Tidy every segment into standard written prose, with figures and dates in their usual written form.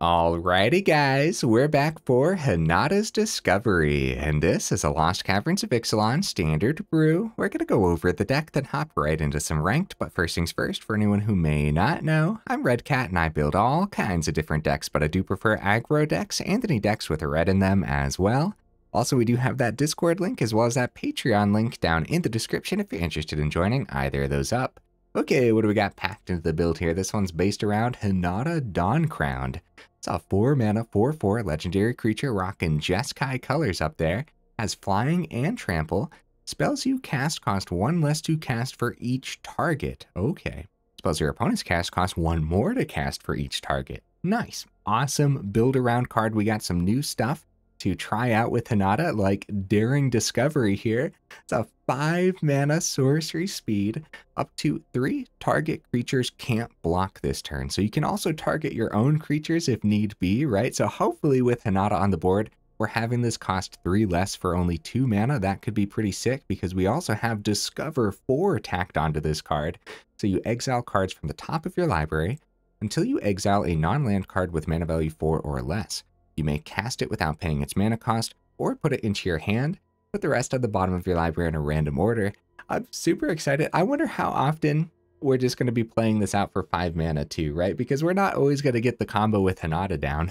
Alrighty guys, we're back for Hinata's Discovery, and this is a Lost Caverns of Ixalan standard brew. We're going to go over the deck, then hop right into some ranked, but first things first, for anyone who may not know, I'm Redd Cat and I build all kinds of different decks, but I do prefer aggro decks and any decks with a red in them as well. Also, we do have that Discord link as well as that Patreon link down in the description if you're interested in joining either of those up. Okay, what do we got packed into the build here? This one's based around Hinata Dawncrowned. It's a 4-mana, 4/4 legendary creature rocking Jeskai colors up there. Has flying and trample. Spells you cast cost 1 less to cast for each target. Okay. Spells your opponents cast cost 1 more to cast for each target. Nice. Awesome build-around card. We got some new stuff to try out with Hinata, like Daring Discovery here. It's a 5-mana sorcery speed. Up to 3 target creatures can't block this turn. So you can also target your own creatures if need be, right? So hopefully with Hinata on the board, we're having this cost 3 less for only 2 mana. That could be pretty sick because we also have Discover 4 tacked onto this card. So you exile cards from the top of your library until you exile a non-land card with mana value 4 or less. You may cast it without paying its mana cost or put it into your hand. Put the rest at the bottom of your library in a random order. I'm super excited. I wonder how often we're just going to be playing this out for 5 mana too, right? Because we're not always going to get the combo with Hinata down.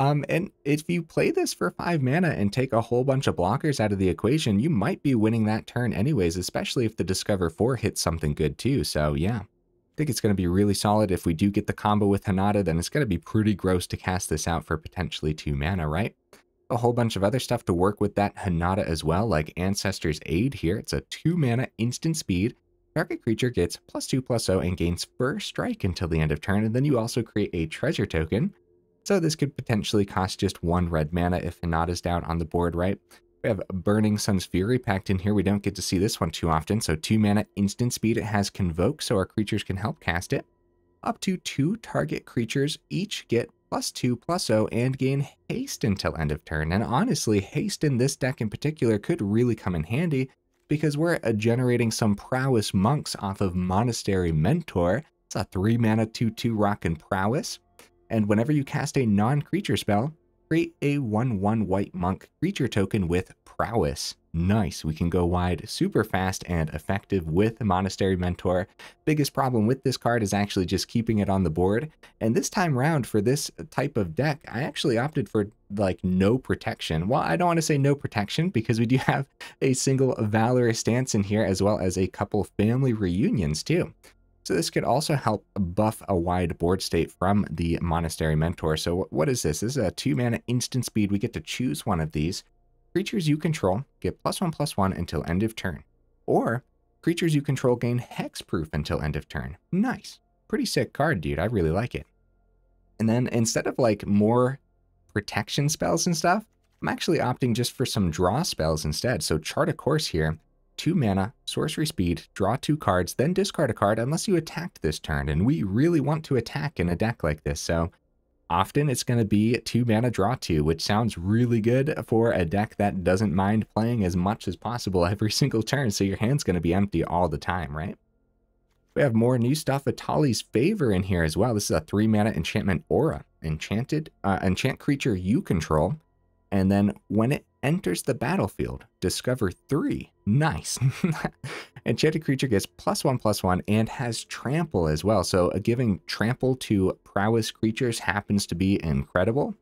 And if you play this for 5 mana and take a whole bunch of blockers out of the equation, you might be winning that turn anyways, especially if the Discover 4 hits something good too. So yeah. I think it's going to be really solid. If we do get the combo with Hinata, then it's going to be pretty gross to cast this out for potentially 2 mana, right? A whole bunch of other stuff to work with that Hinata as well, like Ancestors' Aid here. It's a 2-mana instant speed. Target creature gets +2/+0 and gains first strike until the end of turn, and then you also create a treasure token. So this could potentially cost just 1 red mana if Hinata's down on the board, right? We have Burning Sun's Fury packed in here. We don't get to see this one too often. So 2 mana instant speed. It has Convoke, so our creatures can help cast it. Up to 2 target creatures each get +2/+0 and gain haste until end of turn. And honestly, haste in this deck in particular could really come in handy because we're generating some prowess monks off of Monastery Mentor. It's a 3-mana 2/2 rockin' prowess. And whenever you cast a non-creature spell, create a 1/1 white monk creature token with prowess. Nice. We can go wide super fast and effective with Monastery Mentor. Biggest problem with this card is actually just keeping it on the board. And this time round for this type of deck, I actually opted for like no protection. Well, I don't want to say no protection because we do have a single Valorous Stance in here as well as a couple Family Reunions too. So this could also help buff a wide board state from the Monastery Mentor. So what is this? This is a 2-mana instant speed. We get to choose one of these. Creatures you control get +1/+1 until end of turn. Or creatures you control gain hexproof until end of turn. Nice. Pretty sick card, dude. I really like it. And then instead of like more protection spells and stuff, I'm actually opting just for some draw spells instead. So Chart a Course here. 2 mana, sorcery speed, draw 2 cards, then discard a card unless you attacked this turn. And we really want to attack in a deck like this. So often it's going to be 2 mana, draw 2, which sounds really good for a deck that doesn't mind playing as much as possible every single turn. So your hand's going to be empty all the time, right? We have more new stuff. Etali's Favor in here as well. This is a 3-mana enchantment aura. Enchant creature you control. And then when it enters the battlefield, discover 3. Nice. Enchanted creature gets +1/+1 and has trample as well. So giving trample to prowess creatures happens to be incredible.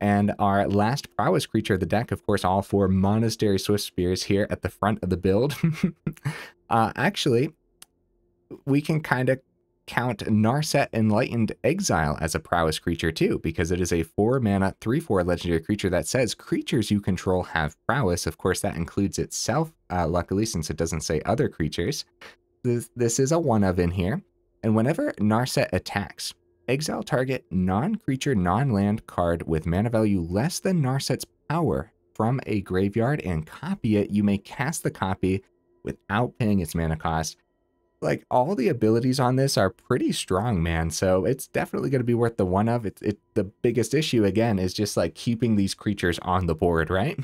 And our last prowess creature of the deck, of course, all 4 Monastery Swiftspears here at the front of the build. Actually, we can kind of count Narset Enlightened Exile as a prowess creature too, because it is a 4-mana 3/4 legendary creature that says creatures you control have prowess. Of course, that includes itself, luckily, since it doesn't say other creatures. This is a 1-of in here. And whenever Narset attacks, exile target non-creature, non-land card with mana value less than Narset's power from a graveyard and copy it. You may cast the copy without paying its mana cost. Like, all the abilities on this are pretty strong, man. So it's definitely going to be worth the 1-of. The biggest issue, again, is just like keeping these creatures on the board, right?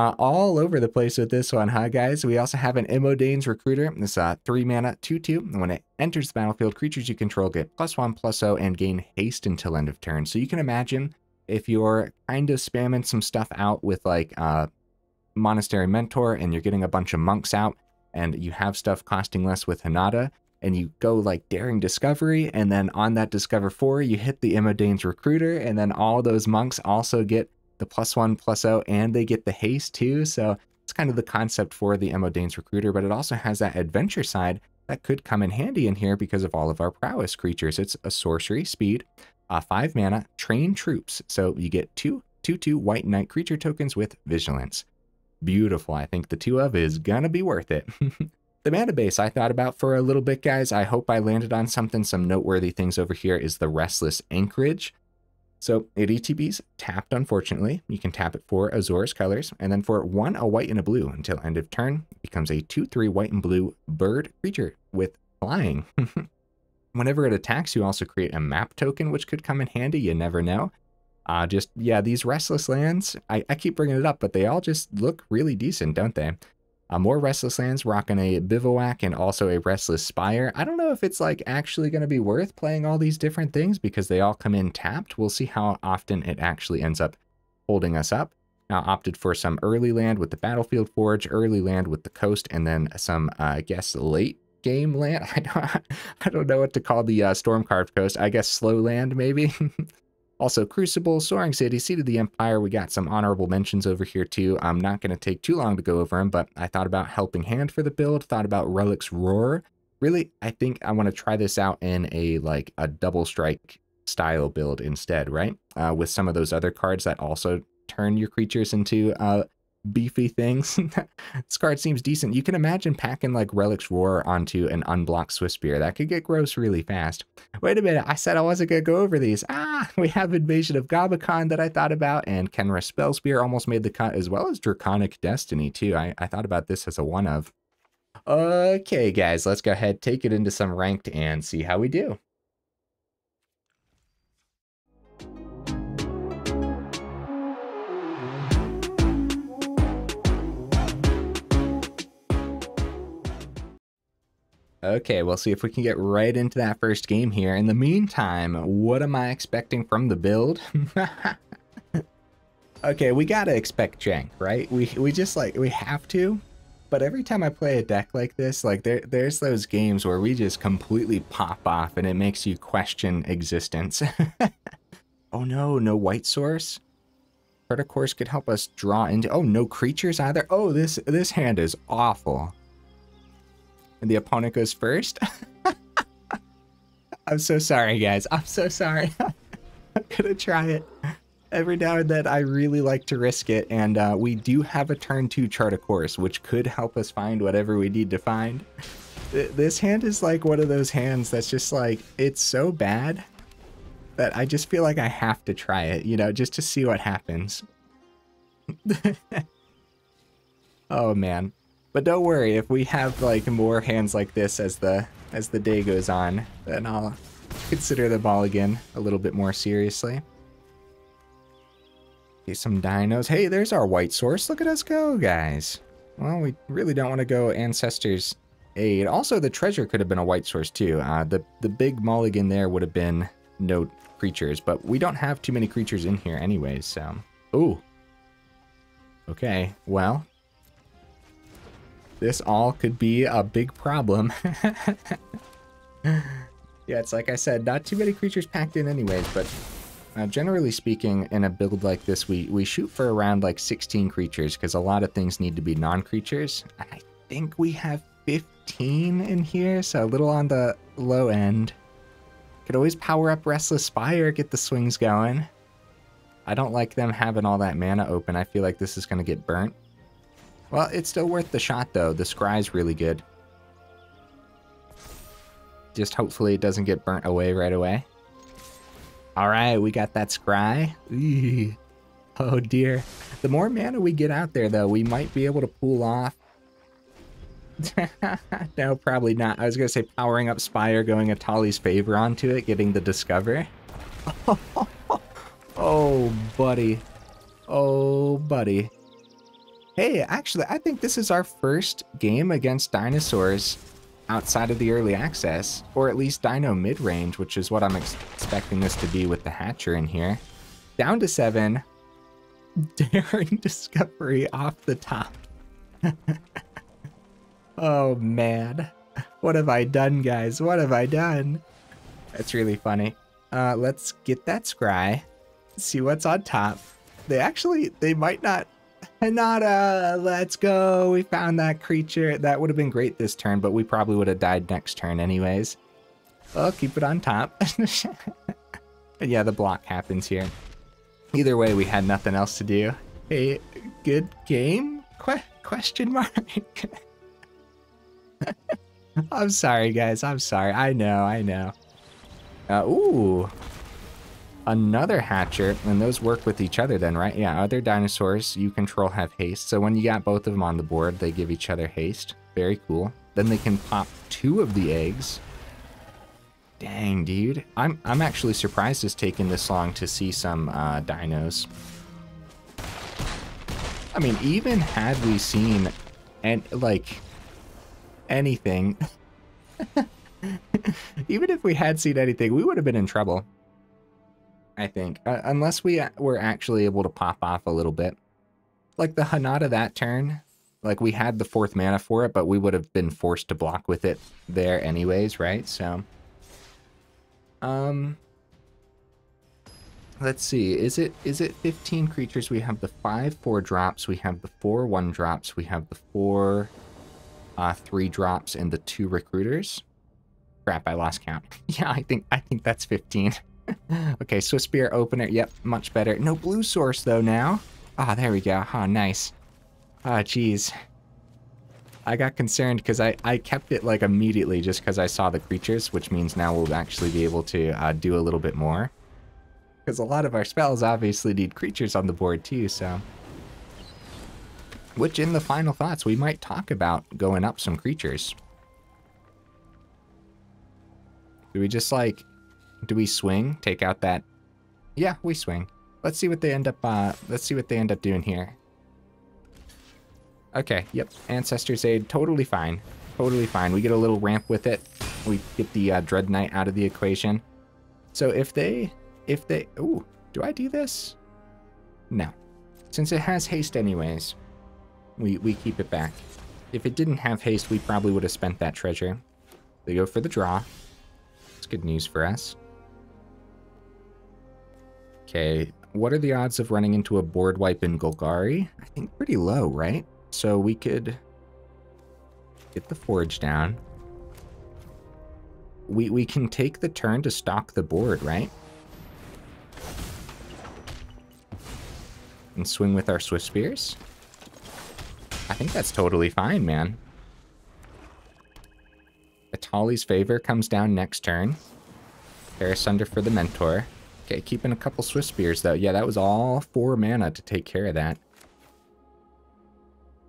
all over the place with this one, huh, guys? We also have an Imodane's Recruiter. This 3-mana 2/2. And when it enters the battlefield, creatures you control get +1/+0 and gain haste until end of turn. So you can imagine if you're kind of spamming some stuff out with like Monastery Mentor and you're getting a bunch of monks out and you have stuff costing less with Hinata, and you go like Daring Discovery, and then on that Discover 4, you hit the Imodane's Recruiter, and then all those monks also get the +1/+0, and they get the haste too. So it's kind of the concept for the Imodane's Recruiter, but it also has that adventure side that could come in handy in here because of all of our prowess creatures. It's a sorcery speed, 5-mana, train troops. So you get 2/2 white knight creature tokens with vigilance. Beautiful. I think the 2 of is gonna be worth it. The mana base I thought about for a little bit, guys. I hope I landed on something. Some noteworthy things over here is the Restless Anchorage. So it ETBs tapped, unfortunately. You can tap it for Azor's colors. And then for 1, a white and a blue until end of turn. It becomes a 2/3 white and blue bird creature with flying. Whenever it attacks, you also create a map token, which could come in handy. You never know. These Restless Lands, I keep bringing it up, but they all just look really decent, don't they? More Restless Lands, rocking a Bivouac and also a Restless Spire. I don't know if it's like actually going to be worth playing all these different things because they all come in tapped. We'll see how often it actually ends up holding us up. Now opted for some early land with the Battlefield Forge, early land with the Coast, and then some, I guess, late game land. I don't know what to call the Storm Carved Coast. I guess slow land maybe. Also, Crucible, Soaring City, Seat of the Empire. We got some honorable mentions over here, too. I'm not going to take too long to go over them, but I thought about Helping Hand for the build, thought about Relic's Roar. Really, I think I want to try this out in a double strike style build instead, right? With some of those other cards that also turn your creatures into beefy things. This card seems decent. You can imagine packing like Relic's Roar onto an unblocked Swiftspear. That could get gross really fast. Wait a minute, I said I wasn't going to go over these. We have Invasion of Gabacon that I thought about, and Kenra Spellspear almost made the cut, as well as Draconic Destiny too. I thought about this as a one of. Okay guys, let's go ahead, take it into some ranked and see how we do. Okay, we'll see if we can get right into that first game here. In the meantime, what am I expecting from the build? Okay, we gotta expect jank, right? We just we have to. But every time I play a deck like this, there's those games where we just completely pop off and it makes you question existence. Oh no, no white source. Chart a Course could help us draw into. Oh, no creatures either. Oh, this hand is awful. And the opponent goes first. I'm so sorry, guys. I'm so sorry. I'm gonna try it. Every now and then, I really like to risk it, and we do have a turn 2 Chart a Course, which could help us find whatever we need to find. This hand is like one of those hands that's just like, it's so bad that I just feel like I have to try it, you know, just to see what happens. Oh, man. But don't worry, if we have more hands like this as the day goes on, then I'll consider the ball again a little bit more seriously. Get some dinos. Hey, there's our white source. Look at us go, guys. Well, we really don't want to go Ancestors' Aid. Also, the treasure could have been a white source too. The big mulligan there would have been no creatures, but we don't have too many creatures in here anyways, so. Ooh. Okay, well. This all could be a big problem. Yeah, it's like I said, not too many creatures packed in anyways, but generally speaking, in a build like this, we shoot for around 16 creatures because a lot of things need to be non-creatures. I think we have 15 in here, so a little on the low end. Could always power up Restless Spire, get the swings going. I don't like them having all that mana open. I feel like this is going to get burnt. Well, it's still worth the shot, though. The Scry's really good. Just hopefully it doesn't get burnt away right away. All right, we got that Scry. Eee. Oh, dear. The more mana we get out there, though, we might be able to pull off. No, probably not. I was going to say powering up Spire, going Etali's Favor onto it, getting the Discover. Oh, buddy. Oh, buddy. Hey, actually, I think this is our first game against dinosaurs outside of the early access, or at least dino mid-range, which is what I'm expecting this to be with the hatcher in here. Down to 7. Daring Discovery off the top. Oh, man. What have I done, guys? What have I done? That's really funny. Let's get that scry. See what's on top. They might not. Hinata, let's go. We found that creature. That would have been great this turn, but we probably would have died next turn anyways. Well, keep it on top. But yeah, the block happens here. Either way, we had nothing else to do. A good game? Question mark. I'm sorry, guys. I'm sorry. I know. I know. Ooh. Another hatcher, and those work with each other then, right? Yeah, other dinosaurs you control have haste. So when you got both of them on the board, they give each other haste. Very cool. Then they can pop 2 of the eggs. Dang, dude. I'm actually surprised it's taken this long to see some dinos. I mean, even had we seen anything, even if we had seen anything, we would have been in trouble, I think. Unless we were actually able to pop off a little bit. Like the Hinata that turn, like we had the 4th mana for it, but we would have been forced to block with it there anyways, right? So, let's see. Is it 15 creatures? We have the 5 4 drops, we have the 4 1 drops, we have the 4 3 drops, and the 2 recruiters. Crap, I lost count. Yeah, I think that's 15. Okay, Swiftspear opener. Yep, much better. No blue source though now. Ah, there we go. Ah, nice. Ah, jeez. I got concerned because I kept it like immediately just because I saw the creatures, which means now we'll actually be able to do a little bit more. Because a lot of our spells obviously need creatures on the board too, so. Which in the final thoughts, we might talk about going up some creatures. Do we just like... Do we swing? Take out that... Yeah, we swing. Let's see what they end up doing here. Okay, yep. Ancestors' Aid, totally fine. Totally fine. We get a little ramp with it. We get the Dread Knight out of the equation. So if they... Ooh, do I do this? No. Since it has haste anyways, we keep it back. If it didn't have haste, we probably would have spent that treasure. They go for the draw. That's good news for us. Okay, what are the odds of running into a board wipe in Golgari? I think pretty low, right? So we could get the Forge down. We can take the turn to stock the board, right? And swing with our Swiftspears. I think that's totally fine, man. Etali's Favor comes down next turn. Harisunder for the Mentor. Okay, keeping a couple Swiftspears though. Yeah, that was all 4 mana to take care of that.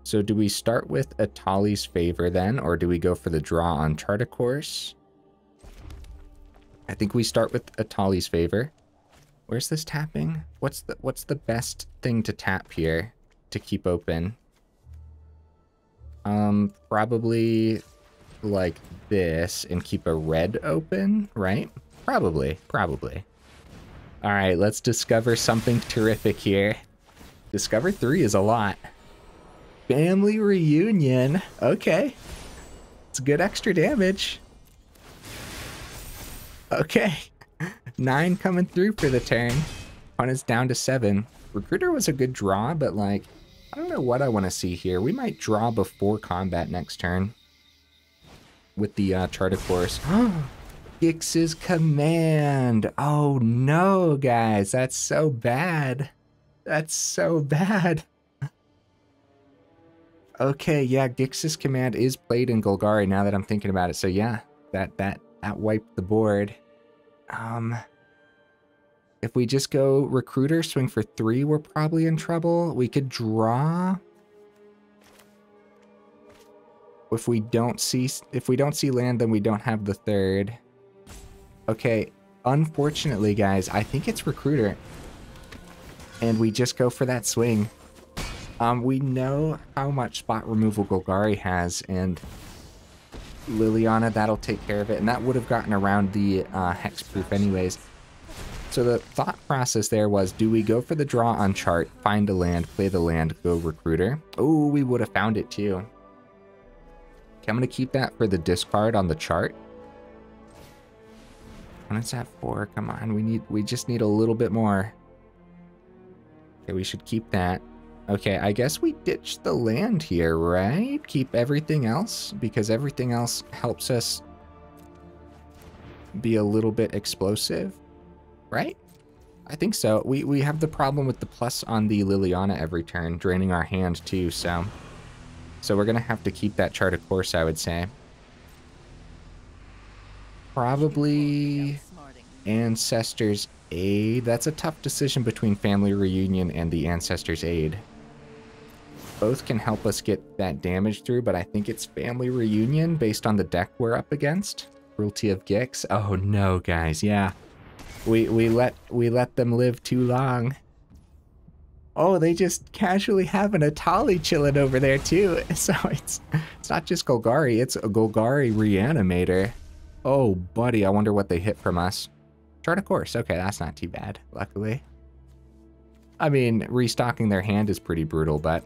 So do we start with Etali's Favor then, or do we go for the draw on Chart a Course? I think we start with Etali's Favor. Where's this tapping? What's the best thing to tap here to keep open? Probably like this and keep a red open, right? Probably. All right, let's discover something terrific here. Discover 3 is a lot. Family Reunion. Okay. It's good extra damage. Okay. 9 coming through for the turn. Opponent's down to 7. Recruiter was a good draw, but like, I don't know what I want to see here. We might draw before combat next turn with the Chart a Course. Gix's Command. Oh no, guys, that's so bad. That's so bad. Okay, yeah, Gix's Command is played in Golgari now that I'm thinking about it. So yeah, that wiped the board. If we just go Recruiter, swing for 3, we're probably in trouble. We could draw. If we don't see land, then we don't have the 3rd. Okay, unfortunately, guys, I think it's Recruiter. And we just go for that swing. We know how much spot removal Golgari has, and Liliana, that'll take care of it, and that would have gotten around the hexproof anyways. So the thought process there was, do we go for the draw on chart, find a land, play the land, go recruiter? Oh, we would have found it too. Okay, I'm going to keep that for the discard on the chart. When it's at 4, come on, we just need a little bit more. Okay, we should keep that. Okay, I guess we ditch the land here, right? Keep everything else, because everything else helps us be a little bit explosive, right? I think so. We have the problem with the plus on the Liliana every turn, draining our hand too, so we're going to have to keep that chart of course, I would say. Probably Ancestors' Aid. That's a tough decision between Family Reunion and the Ancestors' Aid. Both can help us get that damage through, but I think it's Family Reunion based on the deck we're up against. Cruelty of Gix. Oh no, guys. Yeah. We let them live too long. Oh, they just casually have an Atali chilling over there too. So it's not just Golgari, it's a Golgari reanimator. Oh, buddy, I wonder what they hit from us. Chart a Course. Okay, that's not too bad, luckily. I mean, restocking their hand is pretty brutal, but...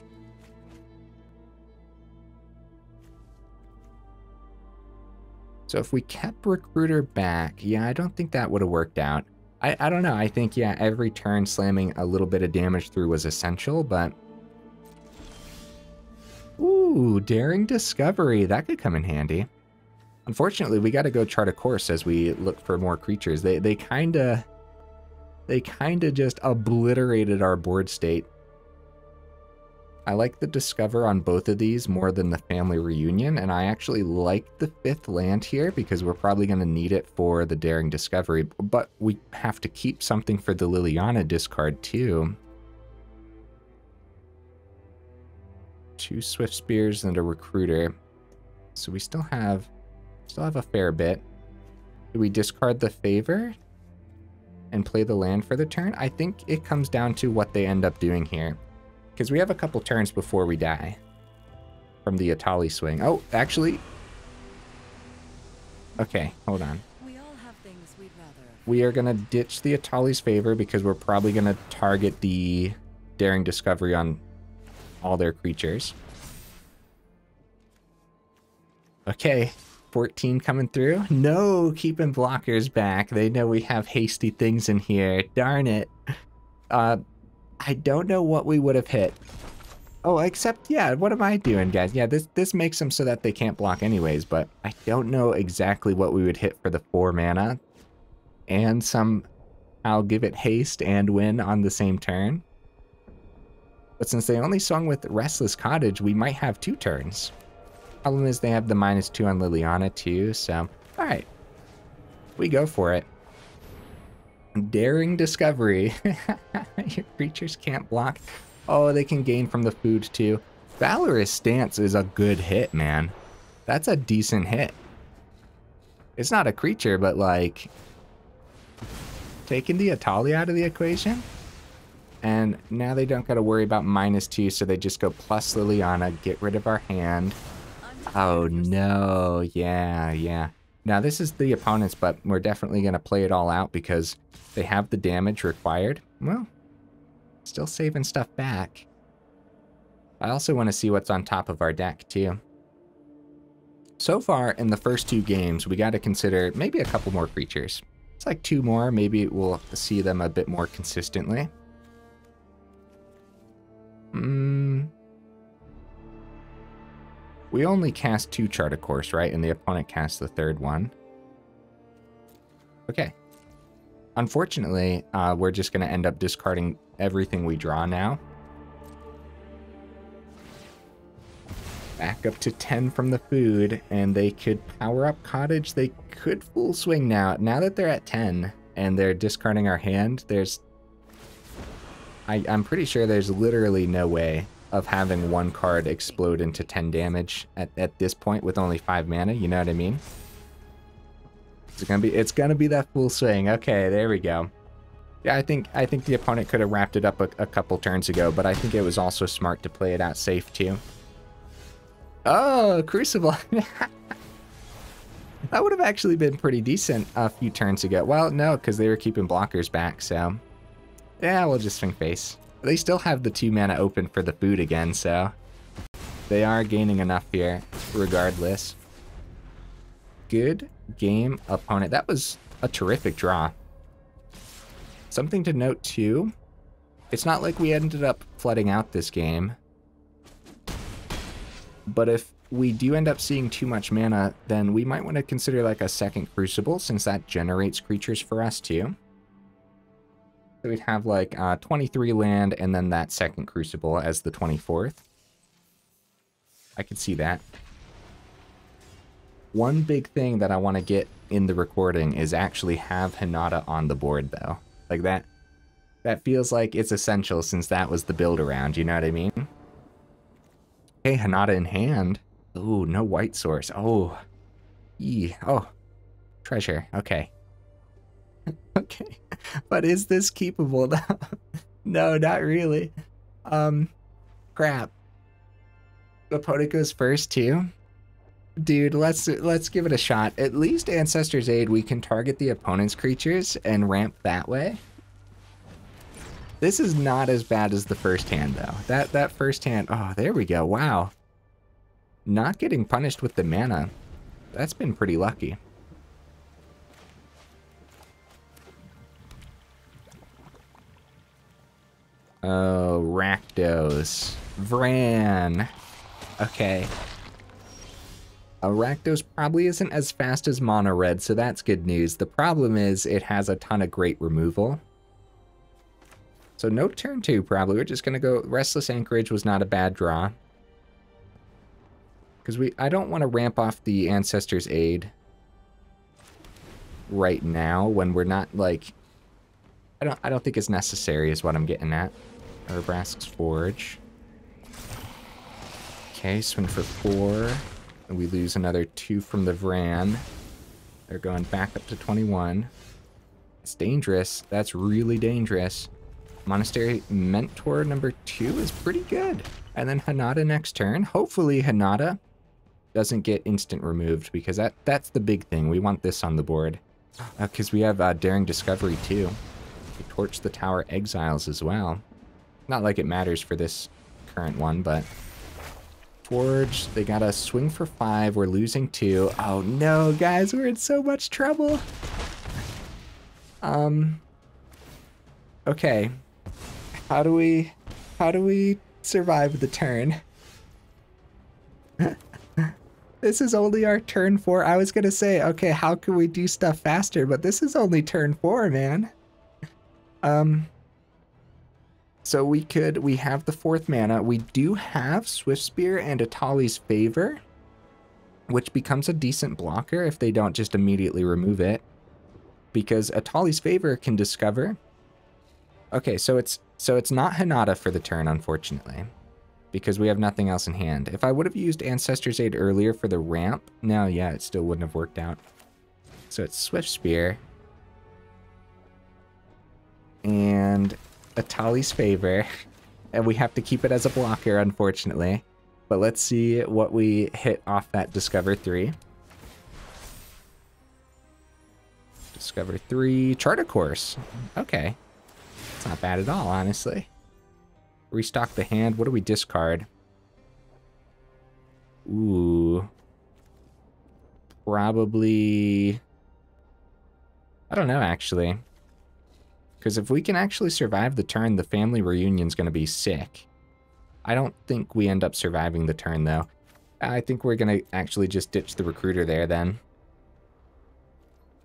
So if we kept Recruiter back, yeah, I don't think that would have worked out. I don't know. I think, yeah, every turn slamming a little bit of damage through was essential, but... Ooh, Daring Discovery. That could come in handy. Unfortunately, we got to go chart a course as we look for more creatures. They kind of just obliterated our board state. I like the discover on both of these more than the Family Reunion, and I actually like the 5th land here because we're probably going to need it for the Daring Discovery, but we have to keep something for the Liliana discard too. 2 Swiftspears and a recruiter. So we still have a fair bit. Do we discard the favor and play the land for the turn? I think it comes down to what they end up doing here, because we have a couple turns before we die from the Atali swing. Oh, actually, okay, hold on. We all have things we'd rather. We are gonna ditch the Atali's favor because we're probably gonna target the Daring Discovery on all their creatures. Okay. 14 coming through. No, keeping blockers back. They know we have hasty things in here. Darn it. I don't know what we would have hit. Oh, except, yeah, what am I doing, guys? Yeah, this makes them so that they can't block anyways, but I don't know exactly what we would hit for the 4 mana. And I'll give it haste and win on the same turn. But since they only swung with Restless Cottage, we might have 2 turns. Problem is they have the -2 on Liliana too, so all right, we go for it. Daring Discovery. Your creatures can't block. Oh, they can gain from the food too. Valorous Stance is a good hit, man. That's a decent hit. It's not a creature, but like taking the Atali out of the equation. And now they don't got to worry about -2, so they just go plus Liliana, get rid of our hand. Oh no, yeah. Now this is the opponent's, but we're definitely going to play it all out because they have the damage required. Well, still saving stuff back. I also want to see what's on top of our deck too. So far in the first 2 games, we got to consider maybe a couple more creatures. It's like 2 more, maybe we'll see them a bit more consistently. We only cast 2 chart of course, right? And the opponent casts the 3rd one. Okay. Unfortunately, we're just going to end up discarding everything we draw now. Back up to 10 from the food, and they could power up Cottage. They could full swing now. Now that they're at 10 and they're discarding our hand, I'm pretty sure there's literally no way of having 1 card explode into 10 damage at this point with only 5 mana, you know what I mean? It's gonna be that full swing. Okay, there we go. Yeah, I think the opponent could have wrapped it up a couple turns ago, but I think it was also smart to play it out safe too. Oh, Crucible. That would have actually been pretty decent a few turns ago. Well, no, because they were keeping blockers back, so... Yeah, we'll just swing face. They still have the 2 mana open for the food again, so... They are gaining enough here, regardless. Good game, opponent. That was a terrific draw. Something to note, too. It's not like we ended up flooding out this game. But if we do end up seeing too much mana, then we might want to consider like a second Crucible, since that generates creatures for us too. So we'd have like 23 land and then that second Crucible as the 24th. I could see that. One big thing that I want to get in the recording is actually have Hinata on the board though. Like that feels like it's essential, since that was the build around, you know what I mean? Okay, Hinata in hand. Ooh, no white source. Oh. Eee. Oh. Treasure. Okay. Okay. But is this keepable though? No, not really. Crap. The opponent goes first too. Dude, let's give it a shot. At least Ancestors' Aid, we can target the opponent's creatures and ramp that way. This is not as bad as the first hand though. That first hand, oh, there we go. Wow. Not getting punished with the mana. That's been pretty lucky. Oh, Rakdos. Vran. Okay. Rakdos probably isn't as fast as Mono Red, so that's good news. The problem is it has a ton of great removal. So no turn two, probably. We're just going to go... Restless Anchorage was not a bad draw. Because I don't want to ramp off the Ancestors' Aid right now when we're not, like... I don't think it's necessary is what I'm getting at. Urbrask's Forge. Okay, swing for 4. And we lose another 2 from the Vran. They're going back up to 21. It's dangerous. That's really dangerous. Monastery Mentor number 2 is pretty good. And then Hinata next turn. Hopefully Hinata doesn't get instant removed, because that's the big thing. We want this on the board. Because we have Daring Discovery too. We torch the Tower Exiles as well. Not like it matters for this current one, but... Forge, they got a swing for 5. We're losing 2. Oh no, guys, we're in so much trouble. Okay. How do we survive the turn? This is only our turn 4. I was gonna say, okay, how can we do stuff faster? But this is only turn 4, man. So we have the 4th mana. We do have Swiftspear and Etali's Favor, which becomes a decent blocker if they don't just immediately remove it, because Etali's Favor can discover. Okay, so it's not Hinata for the turn, unfortunately, because we have nothing else in hand. If I would have used Ancestors' Aid earlier for the ramp, no, yeah, it still wouldn't have worked out. So it's Swiftspear and Atali's Favor, and we have to keep it as a blocker, unfortunately. But let's see what we hit off that Discover 3. Discover 3, Chart a Course. Okay. It's not bad at all, honestly. Restock the hand. What do we discard? Ooh. Probably... I don't know, actually. Because if we can actually survive the turn, the Family Reunion's going to be sick. I don't think we end up surviving the turn, though. I think we're going to actually just ditch the Recruiter there, then.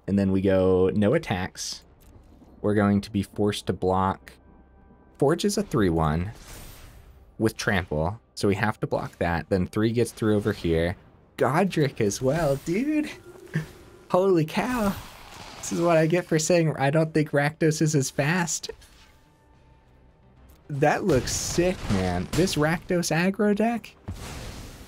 And then we go no attacks. We're going to be forced to block. Forge is a 3-1 with trample, so we have to block that. Then 3 gets through over here. Godric as well, dude. Holy cow. This is what I get for saying I don't think Rakdos is as fast. That looks sick, man. This Rakdos aggro deck.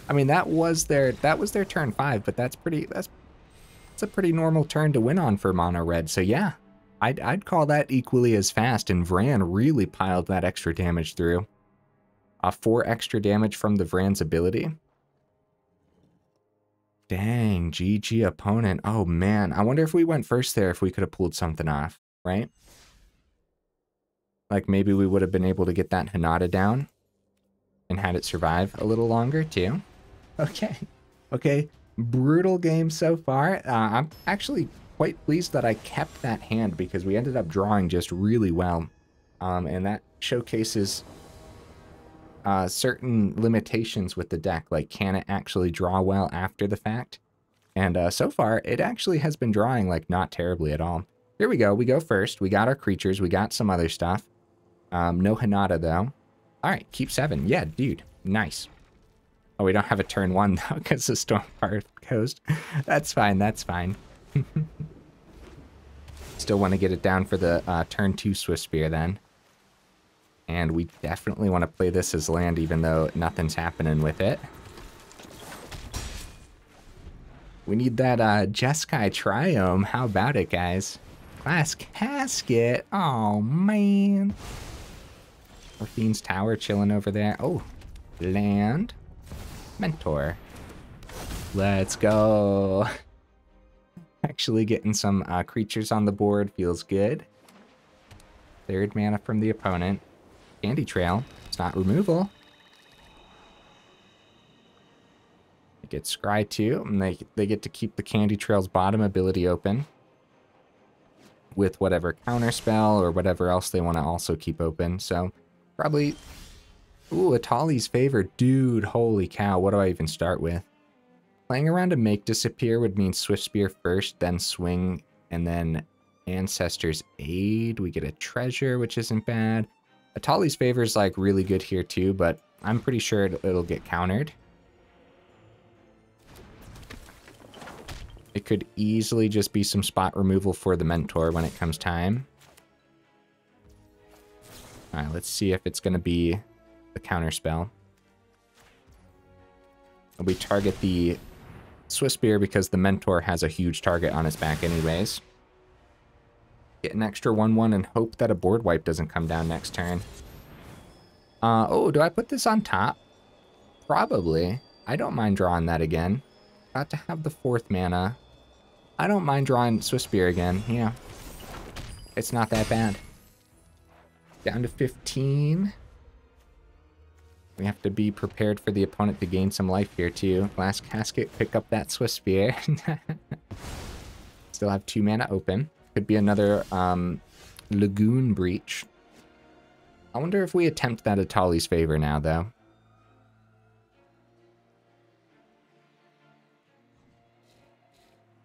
I mean, that was their turn 5, but that's a pretty normal turn to win on for Mono Red. So yeah. I'd call that equally as fast, and Vran really piled that extra damage through. 4 extra damage from the Vran's ability. Dang, GG opponent. Oh man, I wonder if we went first there, if we could have pulled something off, right? Like maybe we would have been able to get that Hinata down and had it survive a little longer too. Okay, okay. Brutal game so far. I'm actually quite pleased that I kept that hand because we ended up drawing just really well. And that showcases certain limitations with the deck, like can it actually draw well after the fact? And so far, it actually has been drawing like not terribly at all. Here we go first. We got our creatures, we got some other stuff. No Hinata though. All right, keep 7. Yeah, dude, nice. Oh, we don't have a turn 1 though because of Storm Carved Coast. That's fine, that's fine. Still want to get it down for the turn 2 Swiftspear then. And we definitely want to play this as land even though nothing's happening with it. We need that Jeskai Triome. How about it, guys? Glass Casket. Oh, man. Orphene's Tower chilling over there. Oh, land. Mentor. Let's go. Actually getting some creatures on the board feels good. 3rd mana from the opponent. Candy Trail. It's not removal. They get Scry 2, and they get to keep the Candy Trail's bottom ability open with whatever counter spell or whatever else they want to also keep open. So probably... Ooh, Etali's Favor. Dude, holy cow. What do I even start with? Playing around to Make Disappear would mean Swiftspear first, then Swing, and then Ancestors' Aid. We get a Treasure, which isn't bad. Atali's Favor is like really good here too, but I'm pretty sure it'll get countered. It could easily just be some spot removal for the Mentor when it comes time. All right, let's see if it's going to be the counter spell. We target the Swiftspear because the Mentor has a huge target on its back anyways. Get an extra 1-1 and hope that a board wipe doesn't come down next turn. Oh, do I put this on top? Probably. I don't mind drawing that again. About to have the 4th mana. I don't mind drawing Swiftspear again. Yeah. It's not that bad. Down to 15. We have to be prepared for the opponent to gain some life here too. Glass Casket, pick up that Swiftspear. Still have 2 mana open. Could be another Lagoon Breach. I wonder if we attempt that Atali's Favor now, though.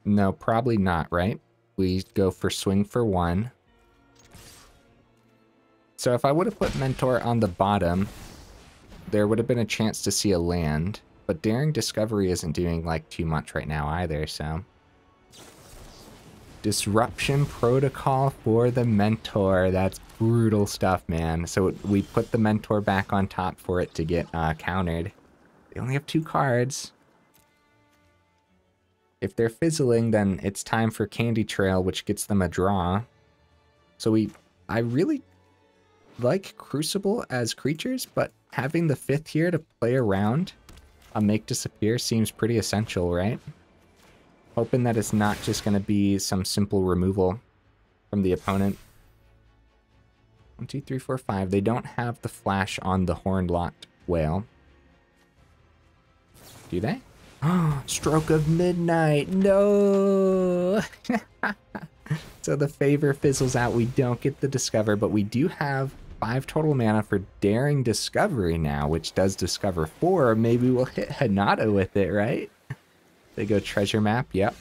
No, probably not, right? We go for Swing for 1. So if I would have put Mentor on the bottom, there would have been a chance to see a land. But Daring Discovery isn't doing, like, too much right now either, so... Disruption Protocol for the Mentor. That's brutal stuff, man. So we put the Mentor back on top for it to get countered. They only have 2 cards. If they're fizzling, then it's time for Candy Trail, which gets them a draw. So I really like Crucible as creatures, but having the 5th here to play around on Make Disappear seems pretty essential, right? Hoping that it's not just going to be some simple removal from the opponent. 1, 2, 3, 4, 5. They don't have the flash on the Horn Locked Whale. Do they? Oh, Stroke of Midnight. No! So the Favor fizzles out. We don't get the Discover, but we do have 5 total mana for Daring Discovery now, which does Discover 4. Maybe we'll hit Hinata with it, right? They go Treasure Map, yep.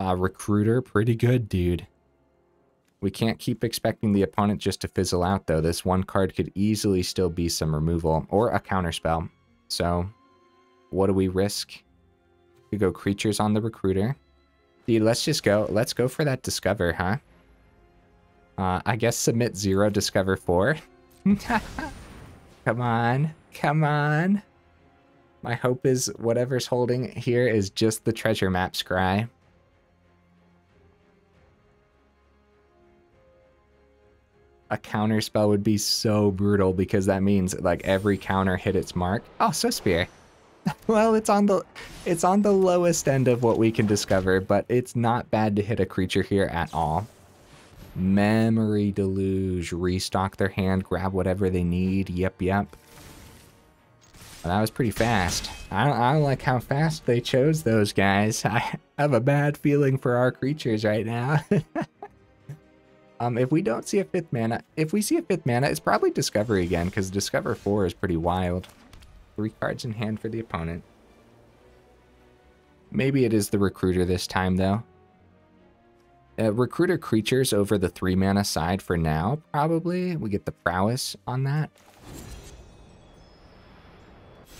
Recruiter, pretty good, dude. We can't keep expecting the opponent just to fizzle out, though. This 1 card could easily still be some removal or a counterspell. So, what do we risk? We go creatures on the Recruiter. Dude, let's just go. Let's go for that Discover, huh? I guess submit 0, Discover 4. Come on. Come on. My hope is whatever's holding here is just the Treasure Map Scry. a counter spell would be so brutal, because that means like every counter hit its mark. Oh, Swiftspear. Well, it's on the lowest end of what we can discover, but it's not bad to hit a creature here at all. Memory Deluge, restock their hand, grab whatever they need. Yep, yep. Well, that was pretty fast. I don't like how fast they chose those guys. I have a bad feeling for our creatures right now. If we don't see a fifth mana, if we see a fifth mana, it's probably Discovery again, because Discover 4 is pretty wild. 3 cards in hand for the opponent. Maybe it is the Recruiter this time, though. Recruiter creatures over the 3 mana side for now, probably. We get the Prowess on that.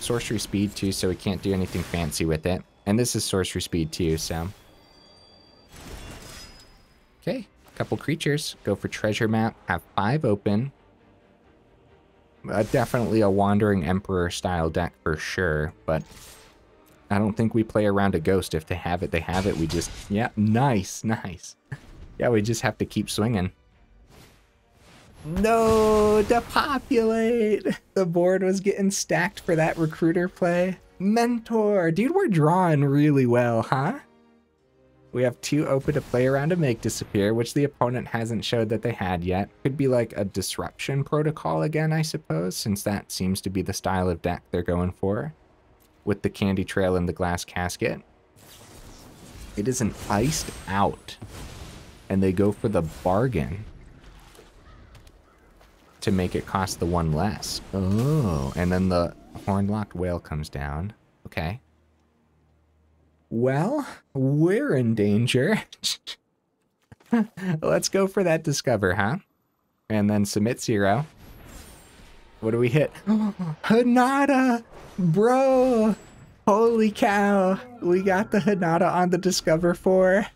Sorcery Speed 2, so we can't do anything fancy with it. And this is Sorcery Speed 2, so... Okay. Couple creatures, go for Treasure Map, have 5 open. Definitely a Wandering Emperor style deck for sure, but I don't think we play around a Ghost. If they have it, they have it. We just, yeah, nice, nice. Yeah, we just have to keep swinging. No, depopulate. The board was getting stacked for that Recruiter play. Mentor, dude, we're drawing really well, huh? We have 2 open to play around to Make Disappear, which the opponent hasn't showed that they had yet. Could be like a Disruption Protocol again, I suppose, since that seems to be the style of deck they're going for, with the Candy Trail and the Glass Casket. It is an iced out, and they go for the bargain to make it cost the 1 less. Oh, and then the Horn Locked Whale comes down. Okay. Well, we're in danger. Let's go for that Discover, huh? And then submit 0. What do we hit? Hinata! Bro! Holy cow! We got the Hinata on the Discover 4.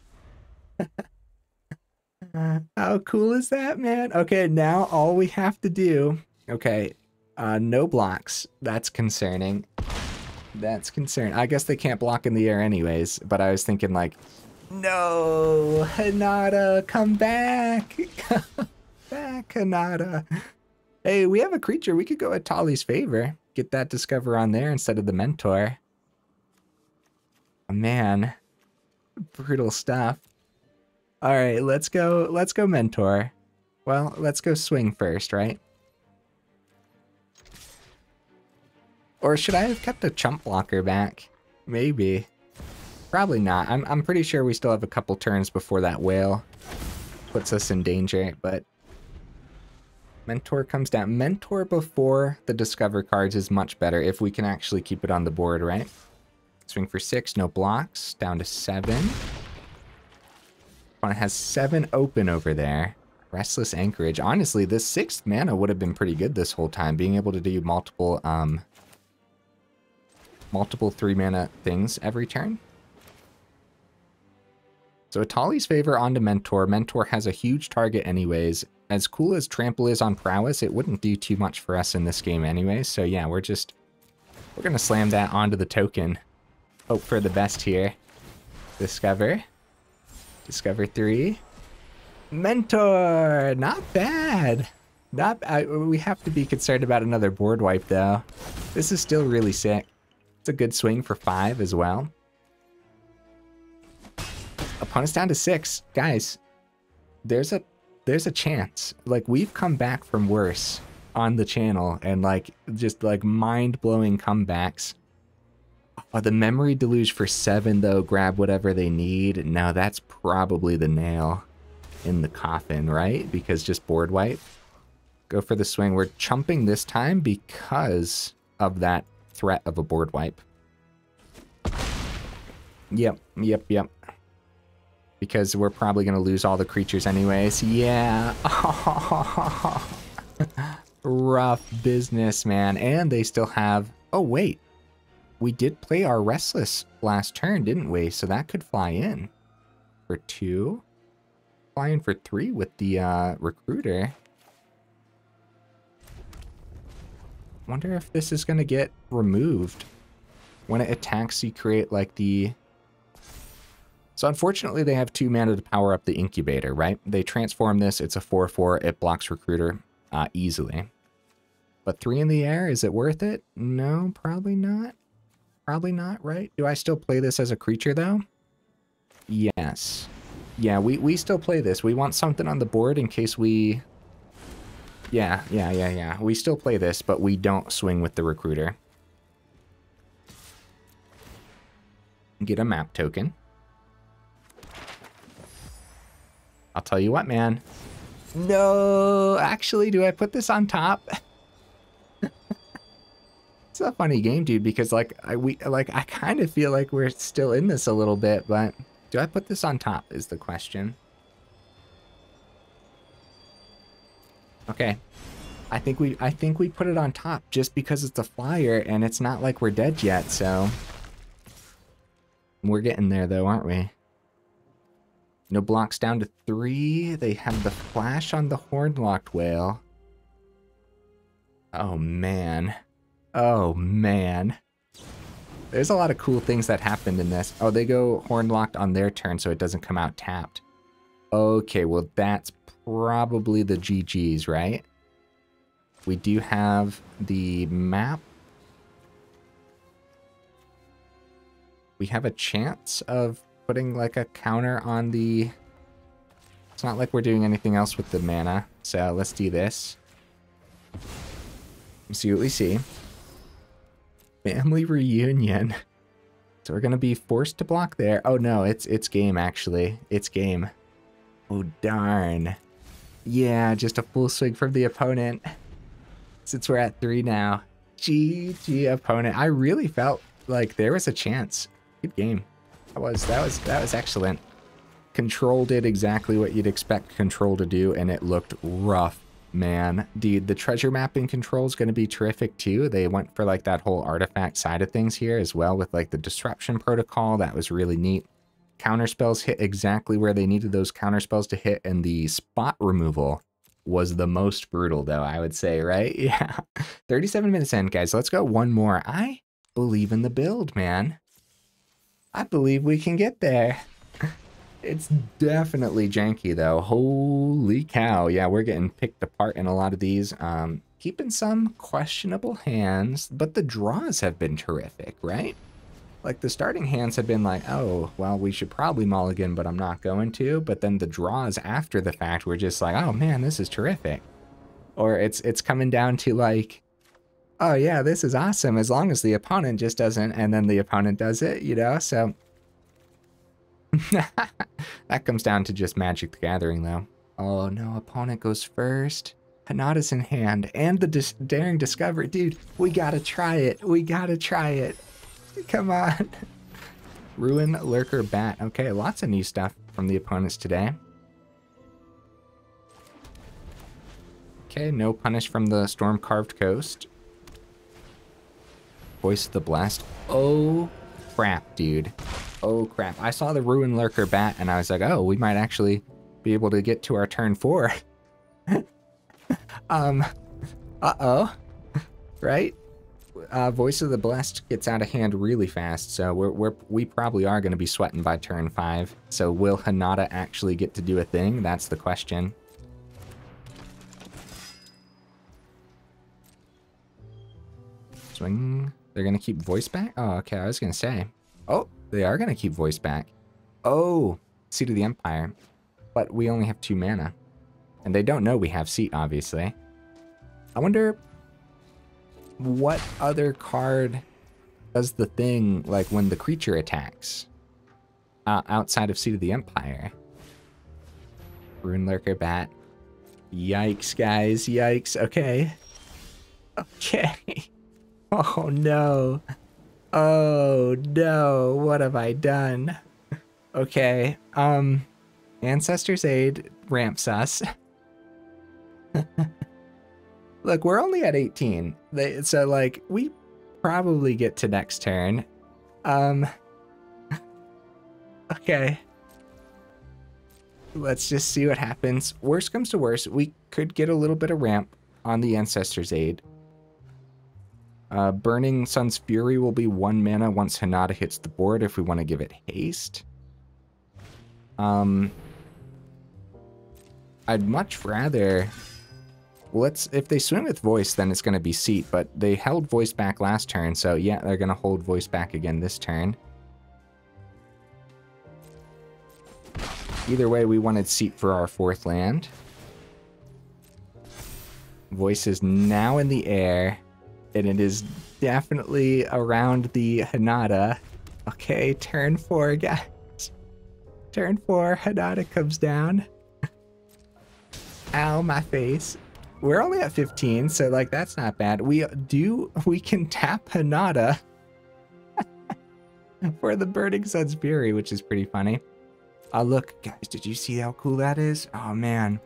How cool is that, man? Okay, now all we have to do... Okay, no blocks. That's concerning. That's concerning. I guess they can't block in the air anyways, but I was thinking like, no, Hinata, come back. Come back, Hinata. Hey, we have a creature. We could go Etali's Favor. Get that Discover on there instead of the Mentor. Man, brutal stuff. All right, let's go Mentor. Well, let's go swing first, right? Or should I have kept a chump blocker back? Maybe. Probably not. I'm pretty sure we still have a couple turns before that whale puts us in danger, but... Mentor comes down. Mentor before the Discover cards is much better if we can actually keep it on the board, right? Swing for 6, no blocks, down to 7. It has 7 open over there. Restless Anchorage. Honestly, this 6th mana would have been pretty good this whole time, being able to do multiple... multiple 3-mana things every turn. So Etali's Favor onto Mentor. Mentor has a huge target anyways. As cool as Trample is on Prowess, it wouldn't do too much for us in this game anyway. So yeah, we're gonna slam that onto the token. Hope for the best here. Discover. Discover 3. Mentor! Not bad! We have to be concerned about another board wipe though. This is still really sick. A good swing for 5 as well. Opponent's down to 6. Guys, there's a chance. Like, we've come back from worse on the channel, and like just like mind-blowing comebacks. Oh, the Memory Deluge for 7 though, grab whatever they need. Now that's probably the nail in the coffin, right? Because just board wipe. Go for the swing. We're chumping this time because of that threat of a board wipe. Yep, yep, yep. Because we're probably going to lose all the creatures anyways. Yeah. Oh. Rough business, man. And they still have... Oh, wait. We did play our Restless last turn, didn't we? So that could fly in for 2. Fly in for 3 with the Recruiter. Wonder if this is gonna get removed. When it attacks, you create like the So unfortunately, they have 2 mana to power up the Incubator, right? They transform this. It's a 4/4. It blocks Recruiter easily. But 3 in the air, is it worth it? No, probably not. Probably not, right? Do I still play this as a creature, though? Yes. Yeah, we still play this. We want something on the board in case we... Yeah. We still play this, but we don't swing with the Recruiter. Get a map token. I'll tell you what, man. No! Actually, do I put this on top? It's a funny game, dude, because, like, I kind of feel like we're still in this a little bit, but... Do I put this on top is the question. Okay, I think we put it on top just because it's a flyer and it's not like we're dead yet, so we're getting there though, aren't we? No blocks down to 3. They have the flash on the Horn Locked Whale. Oh man, oh man. There's a lot of cool things that happened in this. Oh, they go Horn Locked on their turn, so it doesn't come out tapped. Okay, well that's probably the GGs, right? We do have the map. We have a chance of putting like a counter on the... It's not like we're doing anything else with the mana, so let's do this. Let's see what we see. Family Reunion. So we're gonna be forced to block there. Oh no, it's game actually. It's game. Oh darn. Yeah, just a full swing from the opponent. Since we're at 3 now. GG opponent. I really felt like there was a chance. Good game. That was excellent. Control did exactly what you'd expect Control to do, and it looked rough. Man, dude, the treasure mapping Control is going to be terrific too. They went for like that whole artifact side of things here as well with like the Disruption Protocol. That was really neat. Counter spells hit exactly where they needed those counter spells to hit, and the spot removal was the most brutal though, I would say, right? Yeah. 37 minutes in, guys. Let's go one more. I believe in the build, man. I believe we can get there. It's definitely janky though. Holy cow. Yeah, we're getting picked apart in a lot of these. Keeping some questionable hands, but the draws have been terrific, right? Like the starting hands have been like, oh, well, we should probably mulligan, but I'm not going to. But then the draws after the fact were just like, oh man, this is terrific. Or it's coming down to like, oh yeah, this is awesome as long as the opponent just doesn't, and then the opponent does it, you know? So that comes down to just Magic the Gathering, though. Oh, no, opponent goes first. Hinata's in hand, and the Daring Discovery. Dude, we gotta try it. We gotta try it. Come on. Ruin Lurker Bat. Okay, lots of new stuff from the opponents today. Okay, no punish from the Storm Carved Coast. Voice of the Blast. Oh, crap, dude. Oh crap, I saw the Ruin Lurker Bat and I was like, oh, we might actually be able to get to our turn 4. Uh-oh, right? Voice of the Blessed gets out of hand really fast, so we probably are going to be sweating by turn 5. So will Hinata actually get to do a thing? That's the question. Swing. They're going to keep voice back? Oh, okay, I was going to say. Oh! They are going to keep voice back. Oh, Seat of the Empire. But we only have 2 mana. And they don't know we have Seat, obviously. I wonder what other card does the thing, like, when the creature attacks outside of Seat of the Empire. Rune Lurker Bat. Yikes, guys. Yikes. Okay. Okay. Oh, no. Oh no, what have I done? Okay, Ancestors' Aid ramps us. Look, we're only at 18, so like, we probably get to next turn. Okay. Let's just see what happens. Worst comes to worst, we could get a little bit of ramp on the Ancestors' Aid. Burning Sun's Fury will be 1 mana once Hinata hits the board if we want to give it haste. I'd much rather... Let's, if they swim with Voice, then it's going to be Seat, but they held Voice back last turn, so yeah, they're going to hold Voice back again this turn. Either way, we wanted Seat for our fourth land. Voice is now in the air, and it is definitely around the Hinata. Okay, turn four, guys. Turn four, Hinata comes down. Ow, my face. We're only at 15, so like that's not bad. We can tap Hinata for the Burning Sun's Fury, which is pretty funny. Look, guys, did you see how cool that is? Oh man.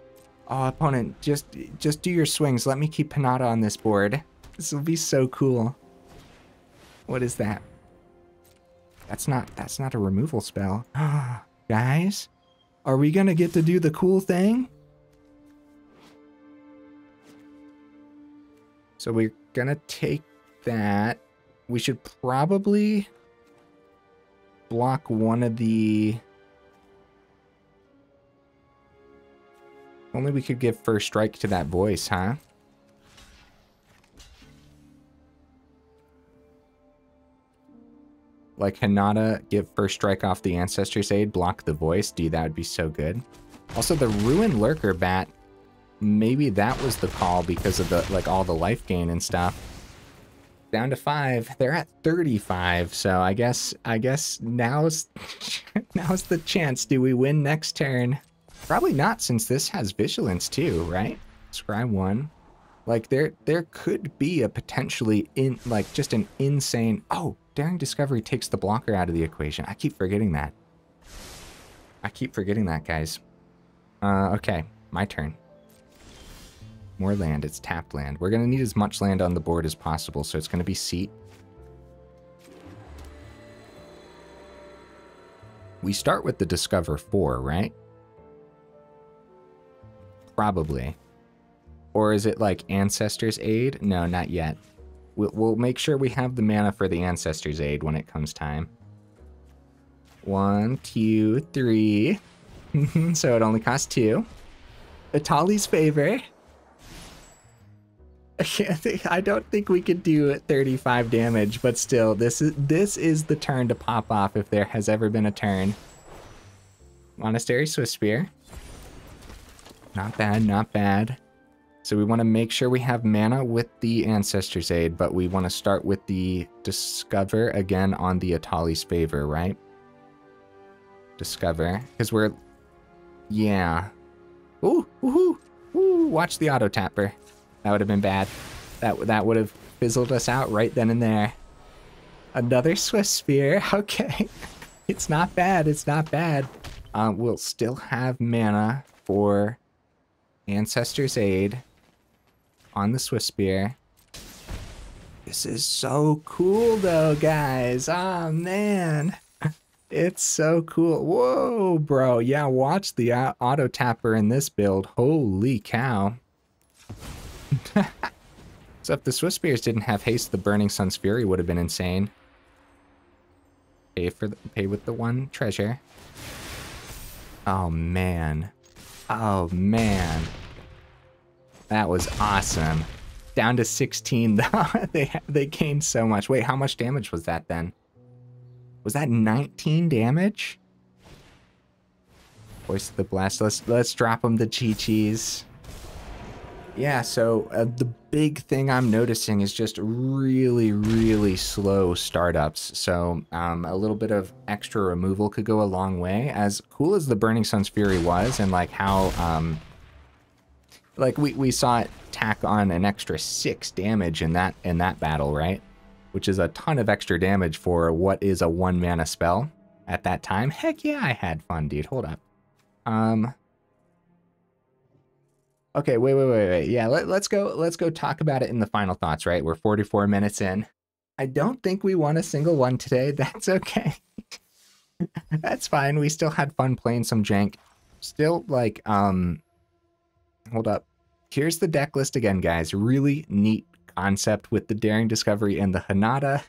Oh, opponent, just do your swings. Let me keep Hinata on this board. This will be so cool. What is that? That's not a removal spell. Guys, are we gonna get to do the cool thing? So we're gonna take that. We should probably block one of the... Only we could give first strike to that Voice, huh? Like Hinata, give first strike off the Ancestors' Aid, block the Voice. Dude, that would be so good. Also, the Ruin Lurker Bat. Maybe that was the call because of the like all the life gain and stuff. Down to 5. They're at 35, so I guess now's the chance. Do we win next turn? Probably not, since this has vigilance too, right? Scry 1. Like there could be a potentially in like just an insane... Oh, Daring Discovery takes the blocker out of the equation. I keep forgetting that. I keep forgetting that, guys. Okay, my turn. More land. It's tapped land. We're going to need as much land on the board as possible, so it's going to be Seat. We start with the Discover 4, right? Probably. Or is it like Ancestors' Aid? No, not yet. We'll make sure we have the mana for the Ancestors' Aid when it comes time. 1, 2, 3. So it only costs 2. Etali's Favor. I don't think we could do 35 damage, but still, this is the turn to pop off if there has ever been a turn. Monastery Swiftspear. Not bad, not bad. So we want to make sure we have mana with the Ancestors' Aid, but we want to start with the Discover again on the Etali's Favor, right? Discover, because we're... Yeah. Ooh, woohoo! Ooh, watch the auto tapper. That would have been bad. That would have fizzled us out right then and there. Another Swiftspear. Okay. It's not bad. It's not bad. We'll still have mana for Ancestors' Aid on the Swiftspear. This is so cool, though, guys. Oh, man. It's so cool. Whoa, bro. Yeah, watch the auto-tapper in this build. Holy cow. So if the Swiftspears didn't have haste, the Burning Sun's Fury would have been insane. Pay with the 1 treasure. Oh man. Oh man. That was awesome. Down to 16 though. They gained so much. Wait, how much damage was that then? Was that 19 damage? Voice of the Blast. Let's drop them the Chi-Chis. Yeah, so the big thing I'm noticing is just really, really slow startups. So a little bit of extra removal could go a long way. As cool as the Burning Sun's Fury was, and like how, like we saw it tack on an extra 6 damage in that battle, right? Which is a ton of extra damage for what is a 1 mana spell at that time. Heck yeah, I had fun, dude. Hold up. Okay, wait. Yeah, let's go talk about it in the final thoughts, right? We're 44 minutes in. I don't think we won a single one today. That's okay. That's fine. We still had fun playing some jank. Still, like, hold up. Here's the deck list again, guys. Really neat concept with the Daring Discovery and the Hinata.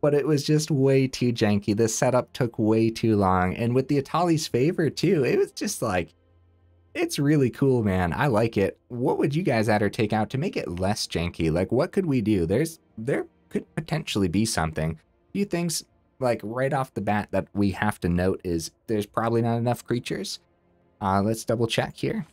but it was just way too janky. The setup took way too long. And with the Etali's Favor too, it was just like, it's really cool, man. I like it. What would you guys add or take out to make it less janky? Like, what could we do? There could potentially be something. A few things, like, right off the bat that we have to note is there's probably not enough creatures. Let's double check here.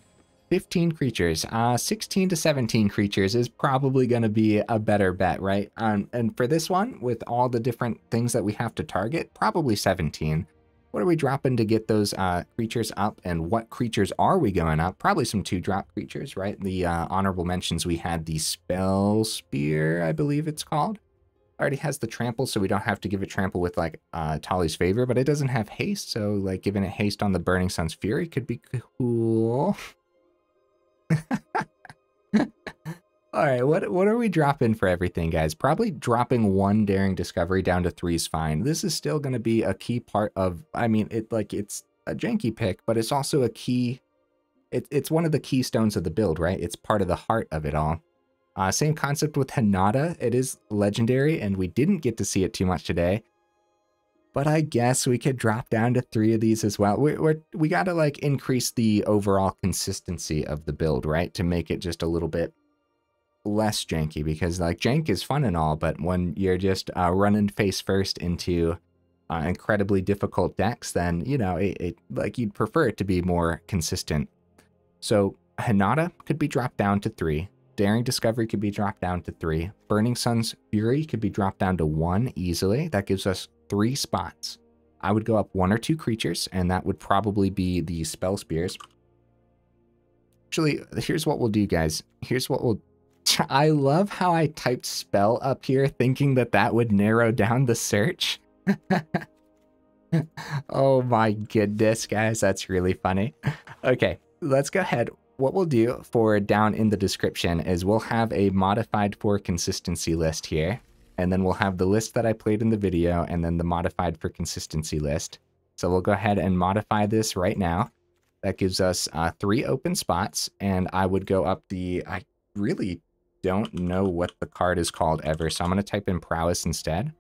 15 creatures. 16 to 17 creatures is probably going to be a better bet, right? And for this one, with all the different things that we have to target, probably 17. What are we dropping to get those creatures up, and what creatures are we going up? Probably some 2-drop creatures, right? The honorable mentions, we had the Spellspear, I believe it's called. Already has the trample, so we don't have to give it trample with like Etali's Favor, but it doesn't have haste, so like giving it haste on the Burning Sun's Fury could be cool. All right, what are we dropping for everything, guys? Probably dropping one Daring Discovery down to 3 is fine. This is still going to be a key part of, I mean, it's a janky pick, but it's also a key, it's one of the keystones of the build, right? It's part of the heart of it all. Same concept with Hinata. It is legendary, and we didn't get to see it too much today. But I guess we could drop down to 3 of these as well. We got to like increase the overall consistency of the build, right? To make it just a little bit less janky, because like jank is fun and all, but when you're just running face first into incredibly difficult decks, then you know it like you'd prefer it to be more consistent. So Hinata could be dropped down to 3, Daring Discovery could be dropped down to 3, Burning Sun's Fury could be dropped down to 1 easily. That gives us 3 spots. I would go up 1 or 2 creatures, and that would probably be the Spellspears. Actually, here's what we'll do, guys. Here's what we'll. I love how I typed spell up here thinking that that would narrow down the search. Oh my goodness, guys, that's really funny. Okay, let's go ahead. What we'll do for down in the description is we'll have a modified for consistency list here, and then we'll have the list that I played in the video and then the modified for consistency list. So we'll go ahead and modify this right now. That gives us 3 open spots, and I would go up the... I really don't know what the card is called ever, so I'm going to type in prowess instead.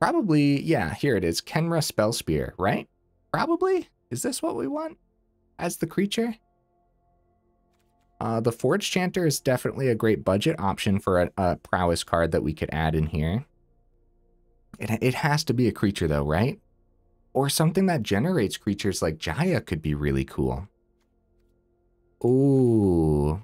Probably, yeah, here it is, Kenra Spellspear, right? Probably? Is this what we want as the creature? The Forge Chanter is definitely a great budget option for a prowess card that we could add in here. It has to be a creature though, right? Or something that generates creatures like Jaya could be really cool. Ooh...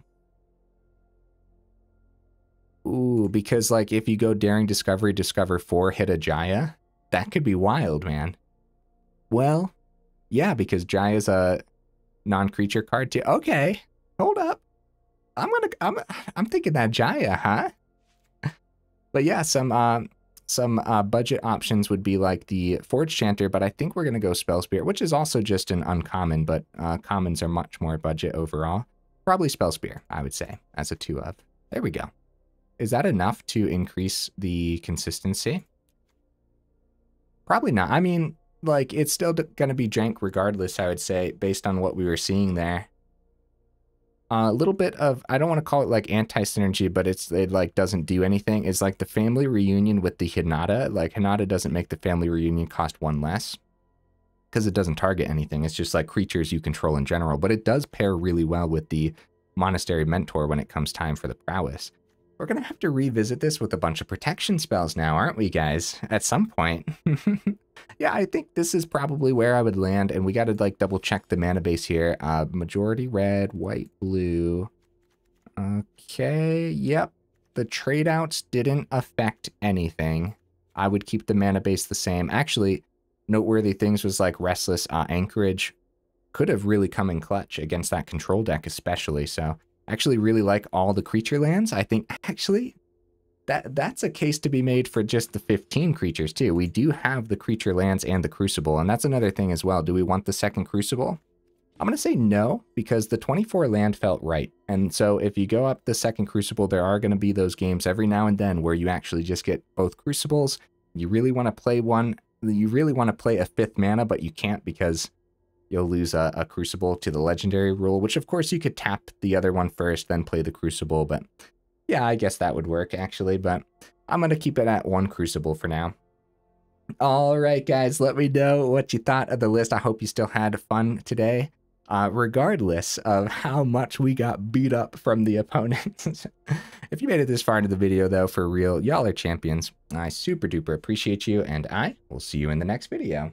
Ooh, because like if you go Daring Discovery, discover 4, hit a Jaya, that could be wild, man. Well, yeah, because Jaya's a non-creature card too. Okay, hold up. I'm thinking that Jaya, huh? But yeah, some budget options would be like the Forge Chanter, but I think we're gonna go Spellspear, which is also just an uncommon, but commons are much more budget overall. Probably Spellspear, I would say, as a 2-of. There we go. Is that enough to increase the consistency? Probably not. I mean, like, it's still going to be jank regardless, I would say, based on what we were seeing there. A little bit of, I don't want to call it like anti-synergy, but it like doesn't do anything. It's like the Family Reunion with the Hinata. Like, Hinata doesn't make the Family Reunion cost 1 less because it doesn't target anything. It's just like creatures you control in general. But it does pair really well with the Monastery Mentor when it comes time for the prowess. We're going to have to revisit this with a bunch of protection spells now, aren't we, guys? At some point. Yeah, I think this is probably where I would land, and we got to, like, double-check the mana base here. Majority red, white, blue. Okay, yep. The trade-outs didn't affect anything. I would keep the mana base the same. Actually, noteworthy things was, like, Restless Anchorage could have really come in clutch against that control deck especially, so... Actually really like all the creature lands. I think actually that's a case to be made for just the 15 creatures too. We do have the creature lands and the Crucible, and that's another thing as well. Do we want the second Crucible? I'm going to say no, because the 24 land felt right. And so if you go up the second Crucible, there are going to be those games every now and then where you actually just get both Crucibles. You really want to play one. You really want to play a 5th mana, but you can't because... You'll lose a Crucible to the Legendary rule, which of course you could tap the other one first, then play the Crucible, but yeah, I guess that would work actually, but I'm going to keep it at 1 Crucible for now. All right, guys, let me know what you thought of the list. I hope you still had fun today, regardless of how much we got beat up from the opponents. If you made it this far into the video, though, for real, y'all are champions. I super duper appreciate you, and I will see you in the next video.